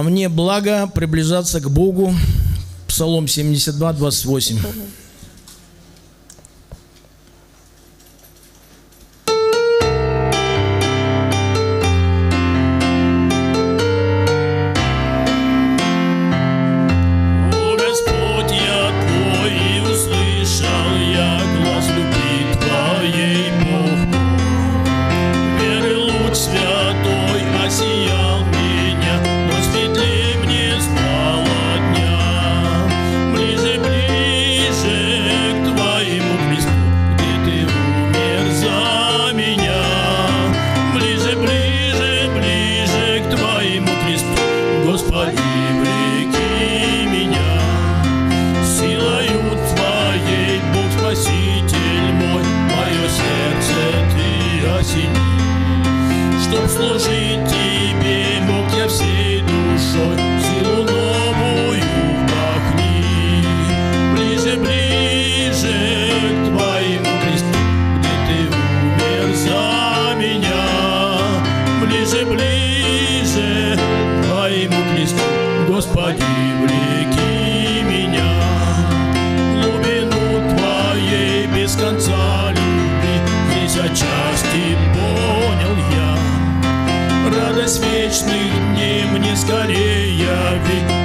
А мне благо приближаться к Богу. Псалом 72, 28. Вечных дней мне скорее яви.